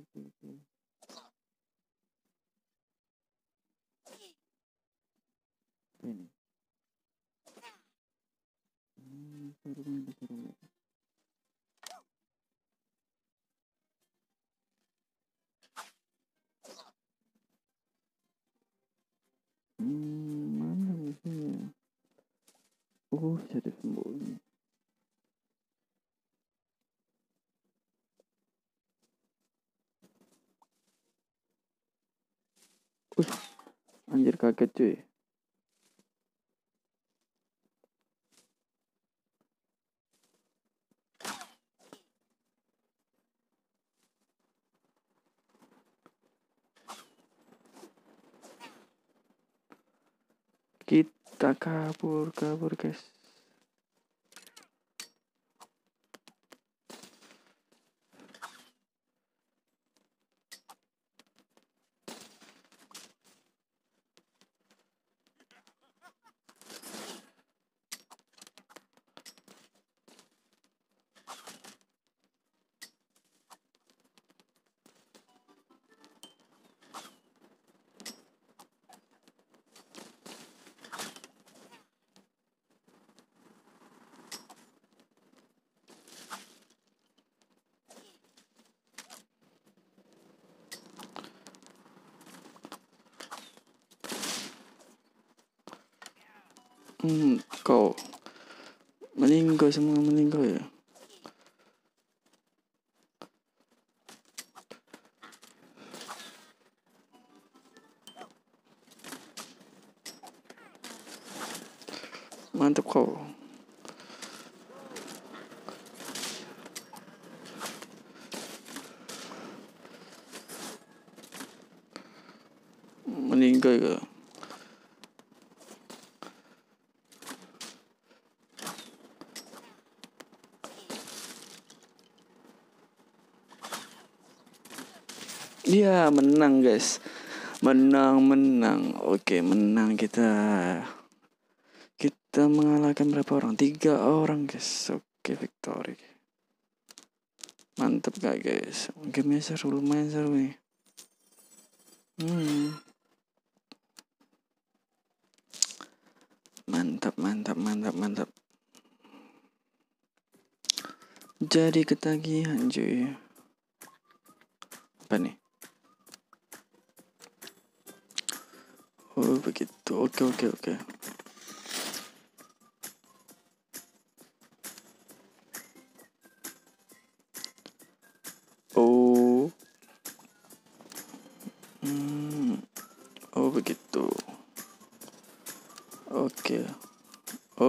Ini. Turun. Mana musuhnya? Oh, jadi sembunyi. Anjir, kaget cuy. Kita kabur guys. Kau meninggal, semua meninggal ya. Mantap kau. Meninggal ya. Iya, menang guys. Menang. Oke, menang kita. Kita mengalahkan berapa orang? 3 orang guys. Oke, victory. Mantap gak guys? Game seru, lumayan seru nih. Mantap. Jadi ketagihan cuy. Apa nih? Oh begitu, oke. Oh begitu.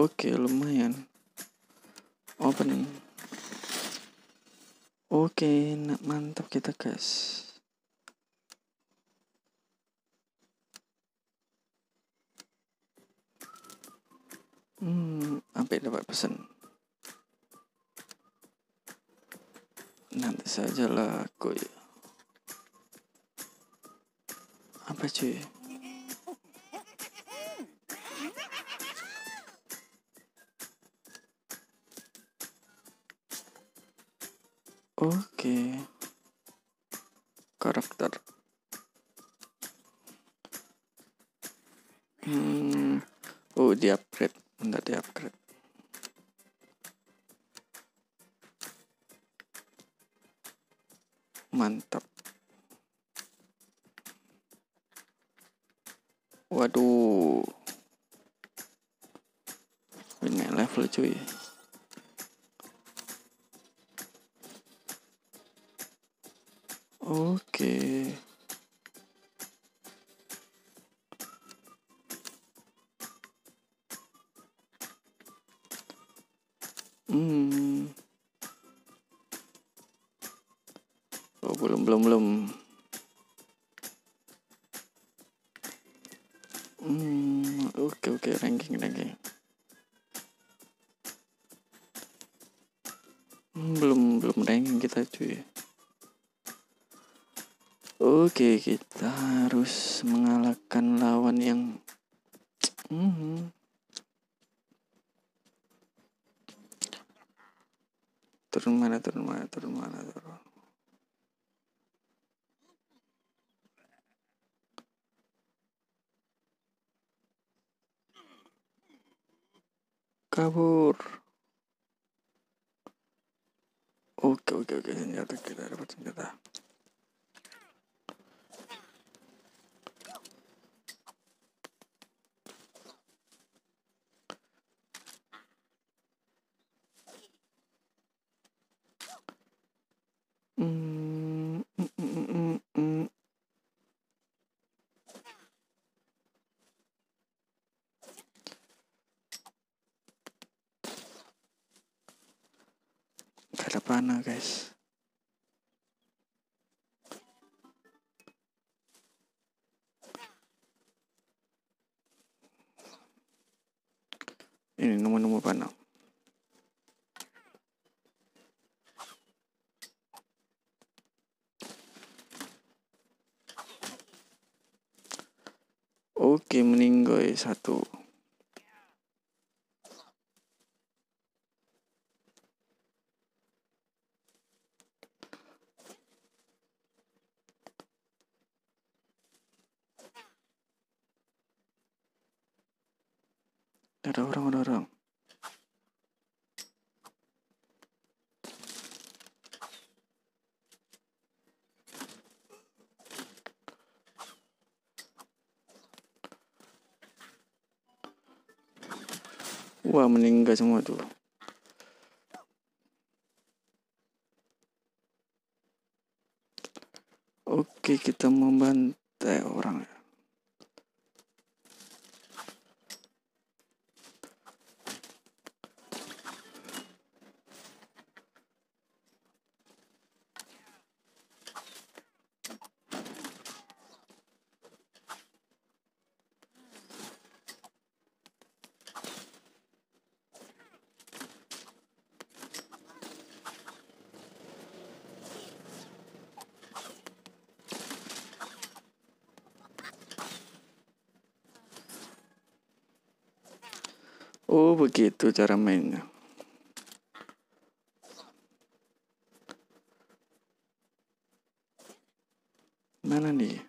Oke, lumayan. Open. Oke, nak mantap kita guys. Sampai dapat pesan. Nanti sajalah aku ya. Apa cuy? Oke. Karakter. Oh, dia upgrade. Enggak di upgrade. Mantap. Waduh. Ini level cuy. Oke. Oh, belum. Oke, ranking. Belum ranking kita cuy. Oke, kita harus mengalahkan lawan yang turun mana. kabur. Oke, senjata, kita dapat senjata. Ada panah, guys. Ini nomor-nomor panah. Oke, meninggal satu. Ada orang, ada orang. Wah, meninggal semua tuh. Oke, kita membantai orang. Oh, begitu cara mainnya. Mana nih?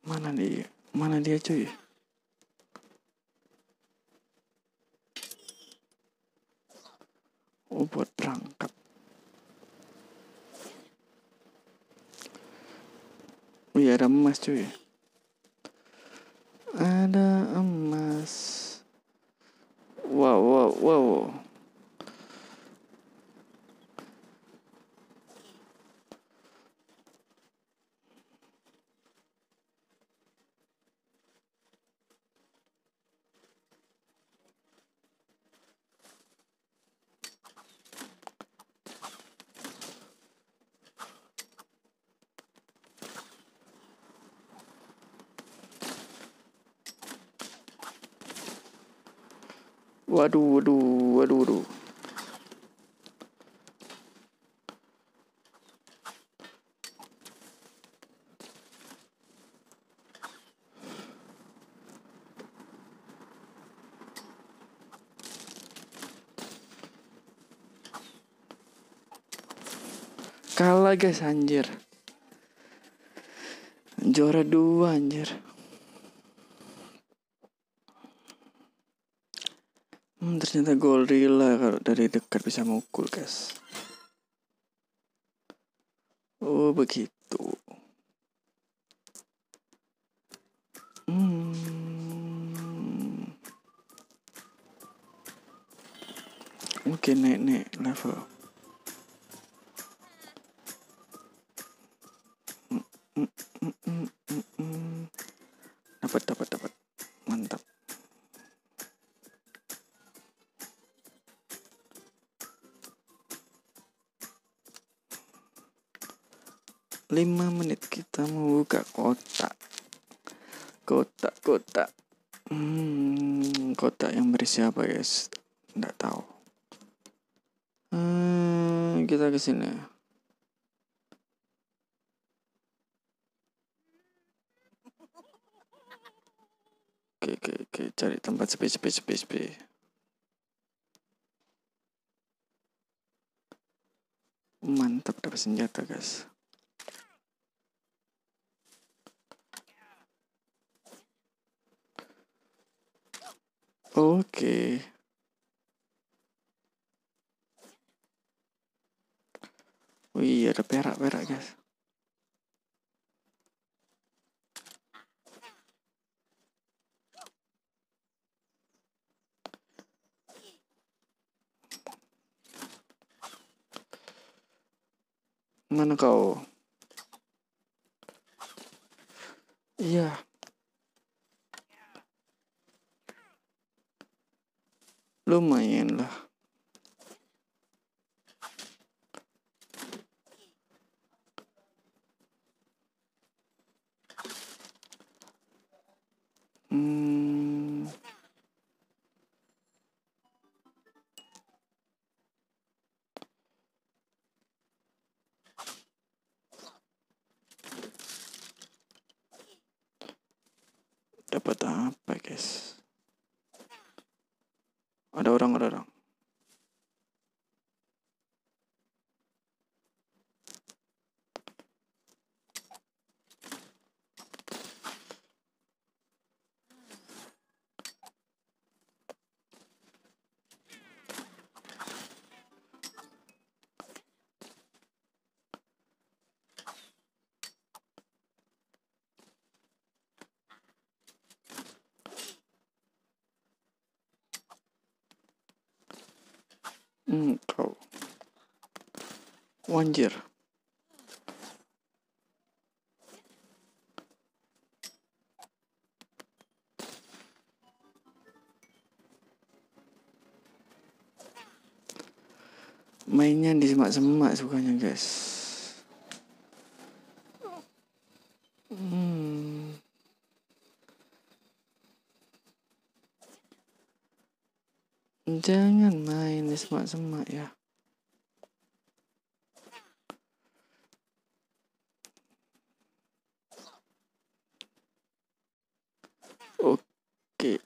Mana dia? Mana dia, cuy? Oh, buat perangkap. Oh iya, ada emas, cuy. Ada emas. Wow. Waduh. Kalah, guys, anjir. Juara 2, anjir. Ternyata gorilla kalau dari dekat bisa mukul, guys. Oh, begitu. Oke, naik level. Dapat. Mantap. Lima 5 menit kita membuka kotak. Kotak yang berisi apa, guys? Nggak tahu. Kita ke sini. Oke, cari tempat sepi. Mantap, dapat senjata, guys. Oke. Wih, ada perak-perak, guys. Mana kau? Iya. Lumayan lah. Dapat apa, guys? Ada orang, ada orang. Kau wanjir. Mainnya di semak-semak sukanya, guys. Jangan main di semak-semak ya. Oke.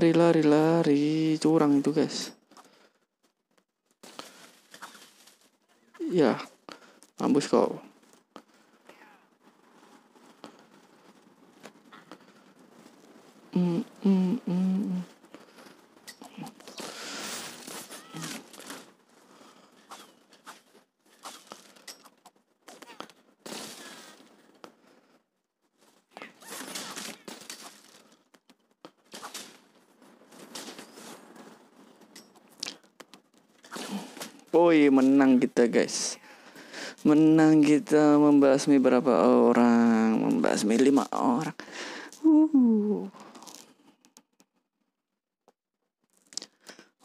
Lari, curang itu, guys. Ya, ambus kau. Woi, menang kita, guys. Menang kita membasmi berapa orang? Membasmi 5 orang.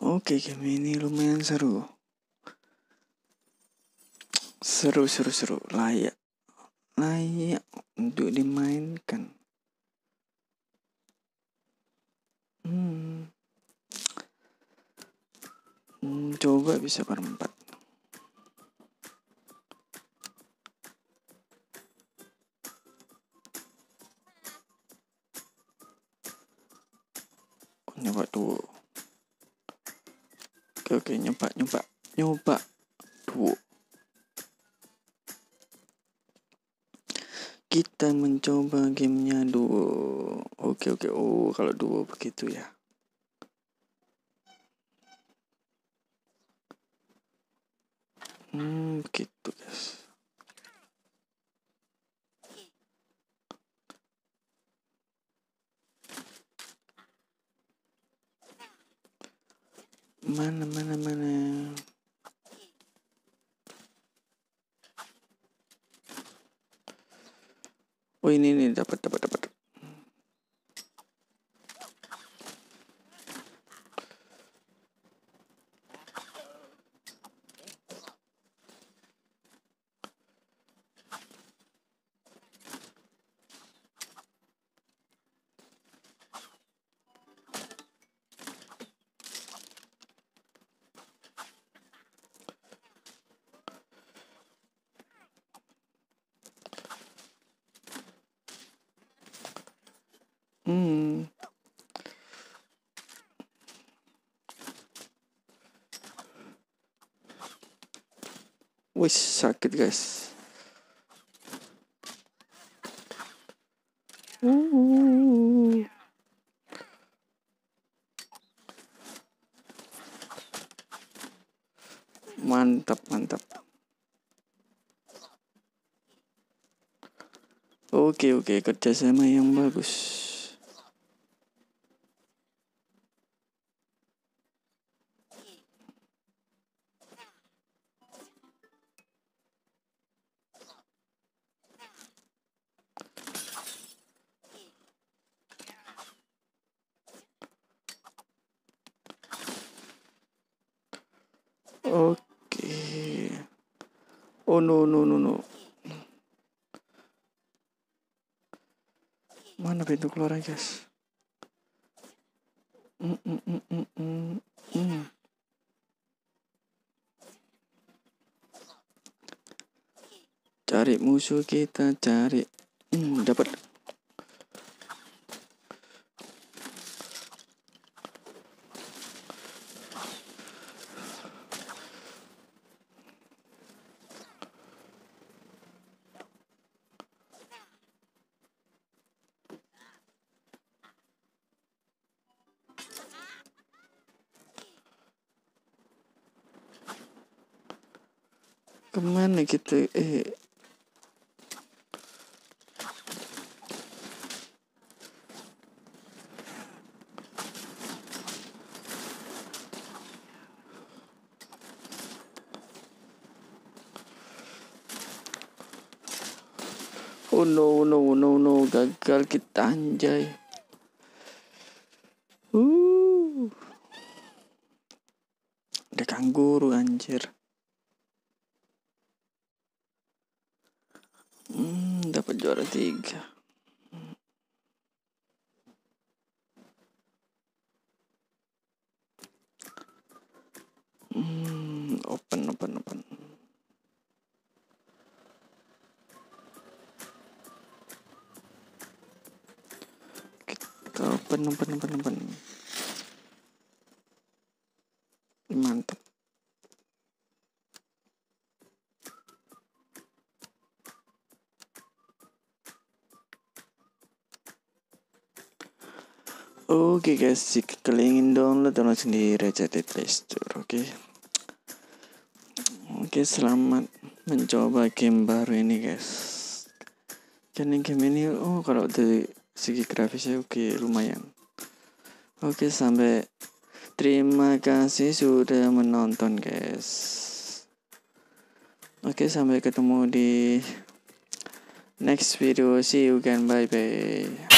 Oke, game ini lumayan seru. Seru. Layak untuk dimainkan. Coba bisa berempat. Nyoba duo. Oke, nyoba duo. Kita mencoba gamenya duo. Oke. Oh, kalau duo begitu ya. Gitu, guys. Mana. Oh, ini dapat. 음. Wih, sakit guys. Mantap, mantap. Oke, kerjasama yang bagus. Oke. Oh no. Mana pintu keluarnya, guys? Cari musuh kita, cari. Dapat. Kemana gitu Oh no, gagal kita anjay. Ada kanguru anjir. Dapat juara 3. Open. Kita open. Mantap. Oke guys, jika kalian ingin download sendiri aja di Play Store, oke. Oke, selamat mencoba game baru ini guys. Karena game ini, kalau dari segi grafisnya oke, lumayan. Oke, sampai terima kasih sudah menonton guys. Oke, sampai ketemu di next video. See you again, bye bye.